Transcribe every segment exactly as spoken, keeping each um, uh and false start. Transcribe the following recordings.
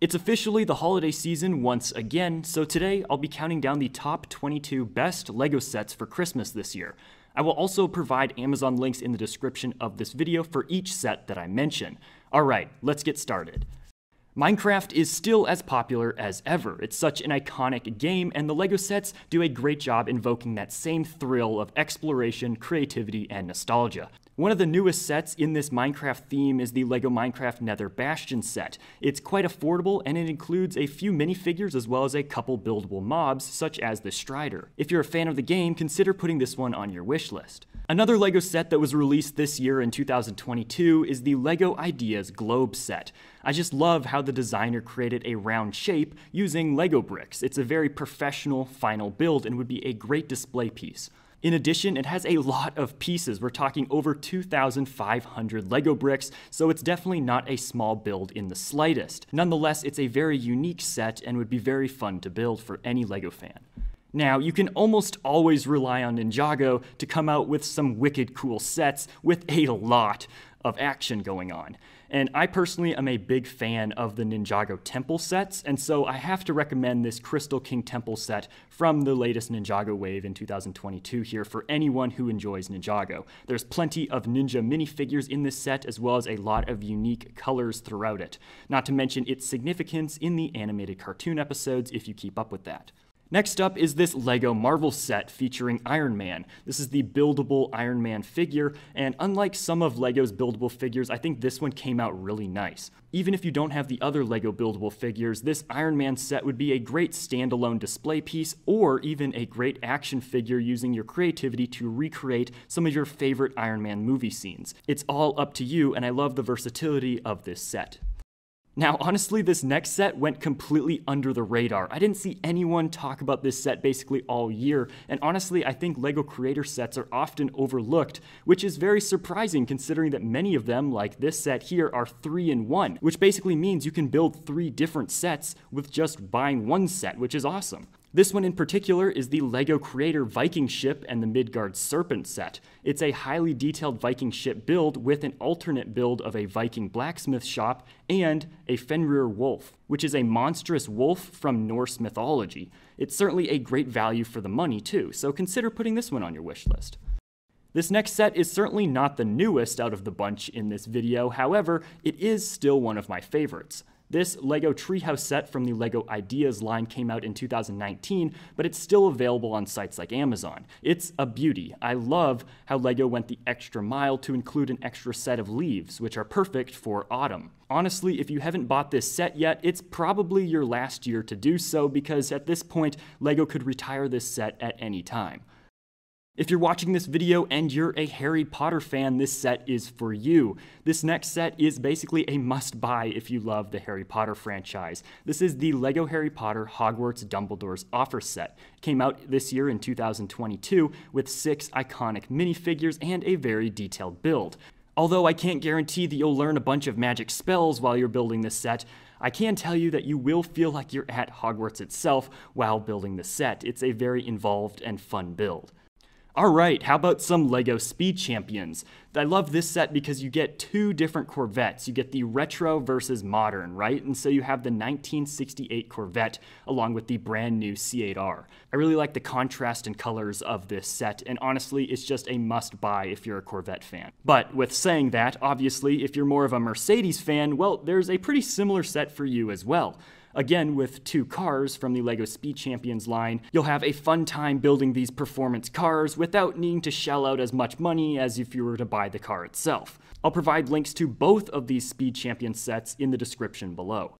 It's officially the holiday season once again, so today I'll be counting down the top twenty-two best LEGO sets for Christmas this year. I will also provide Amazon links in the description of this video for each set that I mention. Alright, let's get started. Minecraft is still as popular as ever. It's such an iconic game, and the LEGO sets do a great job invoking that same thrill of exploration, creativity, and nostalgia. One of the newest sets in this Minecraft theme is the LEGO Minecraft Nether Bastion set. It's quite affordable, and it includes a few minifigures as well as a couple buildable mobs, such as the Strider. If you're a fan of the game, consider putting this one on your wish list. Another LEGO set that was released this year in two thousand twenty-two is the LEGO Ideas Globe set. I just love how the designer created a round shape using LEGO bricks. It's a very professional final build and would be a great display piece. In addition, it has a lot of pieces. We're talking over two thousand five hundred LEGO bricks, so it's definitely not a small build in the slightest. Nonetheless, it's a very unique set and would be very fun to build for any LEGO fan. Now, you can almost always rely on Ninjago to come out with some wicked cool sets with a lot of action going on. And I personally am a big fan of the Ninjago Temple sets, and so I have to recommend this Crystal King Temple set from the latest Ninjago wave in two thousand twenty-two here for anyone who enjoys Ninjago. There's plenty of ninja minifigures in this set, as well as a lot of unique colors throughout it, not to mention its significance in the animated cartoon episodes if you keep up with that. Next up is this LEGO Marvel set featuring Iron Man. This is the buildable Iron Man figure, and unlike some of LEGO's buildable figures, I think this one came out really nice. Even if you don't have the other LEGO buildable figures, this Iron Man set would be a great standalone display piece or even a great action figure using your creativity to recreate some of your favorite Iron Man movie scenes. It's all up to you, and I love the versatility of this set. Now, honestly, this next set went completely under the radar. I didn't see anyone talk about this set basically all year, and honestly, I think LEGO Creator sets are often overlooked, which is very surprising considering that many of them, like this set here, are three in one, which basically means you can build three different sets with just buying one set, which is awesome. This one in particular is the LEGO Creator Viking Ship and the Midgard Serpent set. It's a highly detailed Viking ship build with an alternate build of a Viking blacksmith shop and a Fenrir wolf, which is a monstrous wolf from Norse mythology. It's certainly a great value for the money too, so consider putting this one on your wish list. This next set is certainly not the newest out of the bunch in this video, however, it is still one of my favorites. This LEGO Treehouse set from the LEGO Ideas line came out in two thousand nineteen, but it's still available on sites like Amazon. It's a beauty. I love how LEGO went the extra mile to include an extra set of leaves, which are perfect for autumn. Honestly, if you haven't bought this set yet, it's probably your last year to do so because at this point, LEGO could retire this set at any time. If you're watching this video and you're a Harry Potter fan, this set is for you. This next set is basically a must-buy if you love the Harry Potter franchise. This is the LEGO Harry Potter Hogwarts Dumbledore's Office set. It came out this year in two thousand twenty-two with six iconic minifigures and a very detailed build. Although I can't guarantee that you'll learn a bunch of magic spells while you're building this set, I can tell you that you will feel like you're at Hogwarts itself while building the set. It's a very involved and fun build. Alright, how about some LEGO Speed Champions? I love this set because you get two different Corvettes. You get the retro versus modern, right? And so you have the nineteen sixty-eight Corvette along with the brand new C eight R. I really like the contrast and colors of this set, and honestly, it's just a must-buy if you're a Corvette fan. But with saying that, obviously, if you're more of a Mercedes fan, well, there's a pretty similar set for you as well. Again, with two cars from the LEGO Speed Champions line, you'll have a fun time building these performance cars without needing to shell out as much money as if you were to buy the car itself. I'll provide links to both of these Speed Champion sets in the description below.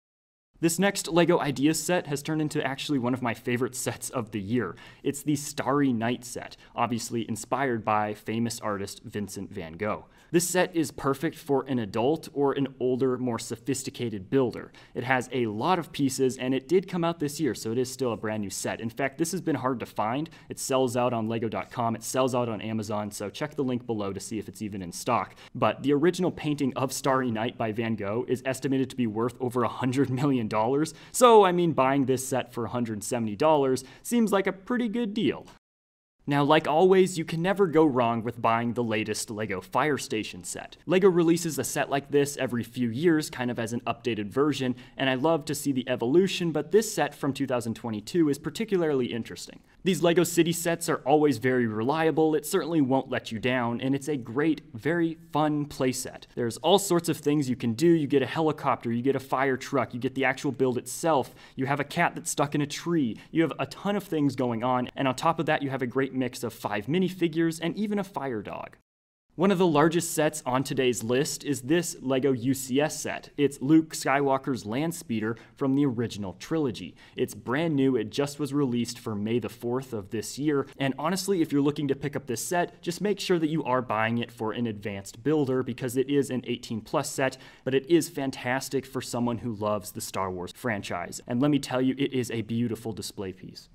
This next LEGO Ideas set has turned into actually one of my favorite sets of the year. It's the Starry Night set, obviously inspired by famous artist Vincent van Gogh. This set is perfect for an adult or an older, more sophisticated builder. It has a lot of pieces, and it did come out this year, so it is still a brand new set. In fact, this has been hard to find. It sells out on lego dot com, it sells out on Amazon, so check the link below to see if it's even in stock. But the original painting of Starry Night by Van Gogh is estimated to be worth over one hundred million dollars. So, I mean, buying this set for one hundred seventy dollars seems like a pretty good deal. Now, like always, you can never go wrong with buying the latest LEGO Fire Station set. LEGO releases a set like this every few years, kind of as an updated version, and I love to see the evolution, but this set from two thousand twenty-two is particularly interesting. These LEGO City sets are always very reliable, it certainly won't let you down, and it's a great, very fun playset. There's all sorts of things you can do. You get a helicopter, you get a fire truck, you get the actual build itself, you have a cat that's stuck in a tree, you have a ton of things going on, and on top of that you have a great mix of five minifigures and even a fire dog. One of the largest sets on today's list is this LEGO U C S set. It's Luke Skywalker's Landspeeder from the original trilogy. It's brand new, it just was released for May the fourth of this year, and honestly, if you're looking to pick up this set, just make sure that you are buying it for an advanced builder because it is an eighteen plus set, but it is fantastic for someone who loves the Star Wars franchise. And let me tell you, it is a beautiful display piece.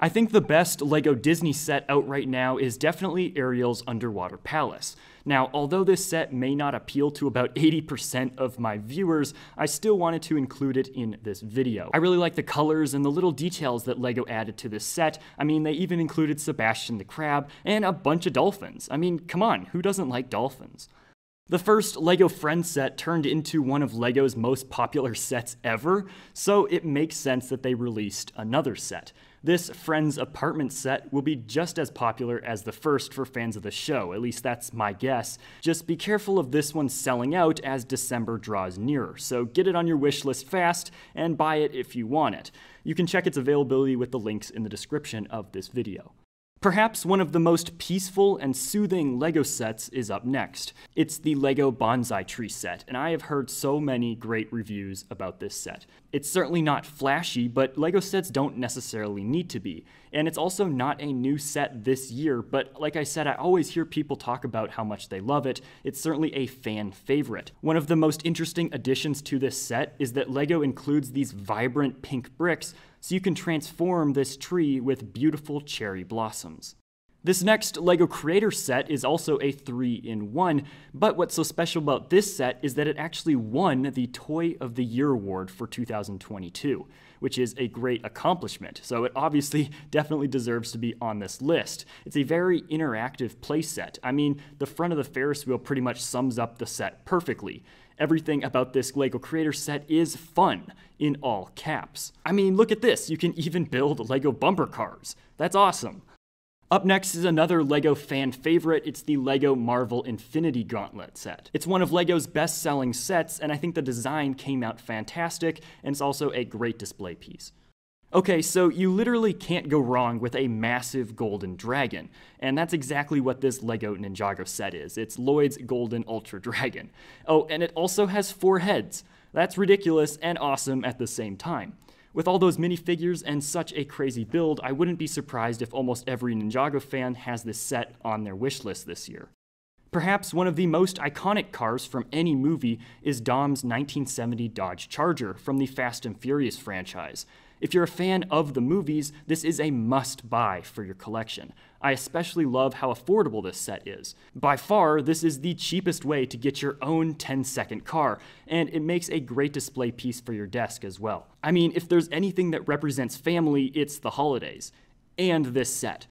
I think the best LEGO Disney set out right now is definitely Ariel's Underwater Palace. Now, although this set may not appeal to about eighty percent of my viewers, I still wanted to include it in this video. I really like the colors and the little details that LEGO added to this set. I mean, they even included Sebastian the Crab and a bunch of dolphins. I mean, come on, who doesn't like dolphins? The first LEGO Friends set turned into one of LEGO's most popular sets ever, so it makes sense that they released another set. This Friends apartment set will be just as popular as the first for fans of the show, at least that's my guess. Just be careful of this one selling out as December draws nearer, so get it on your wish list fast and buy it if you want it. You can check its availability with the links in the description of this video. Perhaps one of the most peaceful and soothing LEGO sets is up next. It's the LEGO Bonsai Tree set, and I have heard so many great reviews about this set. It's certainly not flashy, but LEGO sets don't necessarily need to be. And it's also not a new set this year, but like I said, I always hear people talk about how much they love it. It's certainly a fan favorite. One of the most interesting additions to this set is that LEGO includes these vibrant pink bricks, so you can transform this tree with beautiful cherry blossoms. This next LEGO Creator set is also a three in one, but what's so special about this set is that it actually won the Toy of the Year award for two thousand twenty-two, which is a great accomplishment, so it obviously definitely deserves to be on this list. It's a very interactive playset. I mean, the front of the Ferris wheel pretty much sums up the set perfectly. Everything about this LEGO Creator set is fun, in all caps. I mean, look at this, you can even build LEGO bumper cars. That's awesome. Up next is another LEGO fan favorite. It's the LEGO Marvel Infinity Gauntlet set. It's one of LEGO's best-selling sets, and I think the design came out fantastic, and it's also a great display piece. Okay, so you literally can't go wrong with a massive golden dragon, and that's exactly what this LEGO Ninjago set is. It's Lloyd's Golden Ultra Dragon. Oh, and it also has four heads. That's ridiculous and awesome at the same time. With all those minifigures and such a crazy build, I wouldn't be surprised if almost every Ninjago fan has this set on their wishlist this year. Perhaps one of the most iconic cars from any movie is Dom's nineteen seventy Dodge Charger from the Fast and Furious franchise. If you're a fan of the movies, this is a must-buy for your collection. I especially love how affordable this set is. By far, this is the cheapest way to get your own ten second car, and it makes a great display piece for your desk as well. I mean, if there's anything that represents family, it's the holidays. And this set.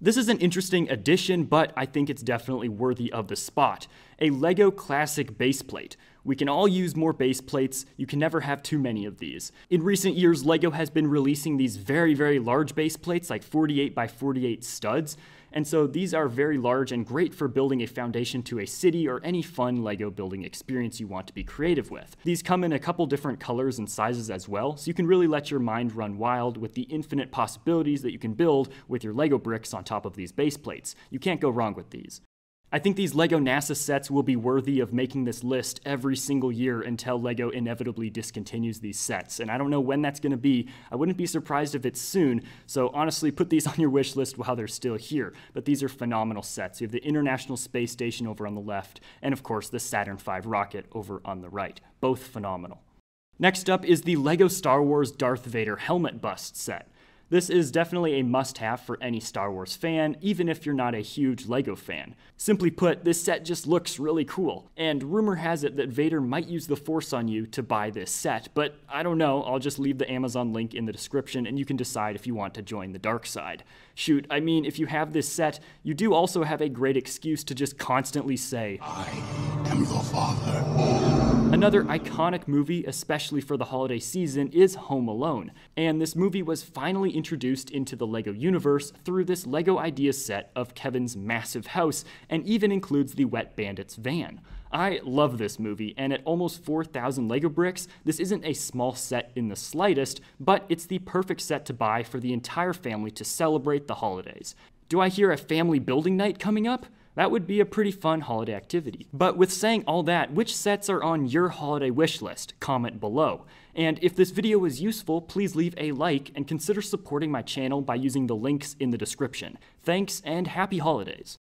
This is an interesting addition, but I think it's definitely worthy of the spot. A LEGO Classic Baseplate. We can all use more baseplates, you can never have too many of these. In recent years, LEGO has been releasing these very, very large baseplates, like forty-eight by forty-eight studs, and so these are very large and great for building a foundation to a city or any fun LEGO building experience you want to be creative with. These come in a couple different colors and sizes as well, so you can really let your mind run wild with the infinite possibilities that you can build with your LEGO bricks on top of these baseplates. You can't go wrong with these. I think these LEGO NASA sets will be worthy of making this list every single year until LEGO inevitably discontinues these sets, and I don't know when that's going to be. I wouldn't be surprised if it's soon, so honestly put these on your wish list while they're still here, but these are phenomenal sets. You have the International Space Station over on the left, and of course the Saturn five rocket over on the right. Both phenomenal. Next up is the LEGO Star Wars Darth Vader helmet bust set. This is definitely a must-have for any Star Wars fan, even if you're not a huge LEGO fan. Simply put, this set just looks really cool, and rumor has it that Vader might use the Force on you to buy this set, but I don't know, I'll just leave the Amazon link in the description and you can decide if you want to join the dark side. Shoot, I mean, if you have this set, you do also have a great excuse to just constantly say, "I am your father." Another iconic movie, especially for the holiday season, is Home Alone, and this movie was finally introduced into the LEGO universe through this LEGO Ideas set of Kevin's massive house, and even includes the Wet Bandits van. I love this movie, and at almost four thousand LEGO bricks, this isn't a small set in the slightest, but it's the perfect set to buy for the entire family to celebrate the holidays. Do I hear a family building night coming up? That would be a pretty fun holiday activity. But with saying all that, which sets are on your holiday wish list? Comment below. And if this video was useful, please leave a like and consider supporting my channel by using the links in the description. Thanks and happy holidays!